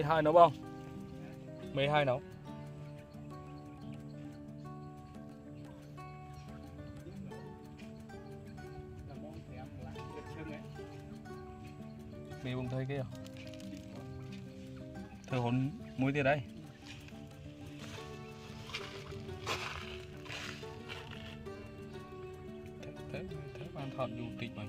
12 nấu bông, 12 nấu. Mì bông thấy kia thử hồn muối từ đây. Thế bạn thọn dù tịch mà nhỉ.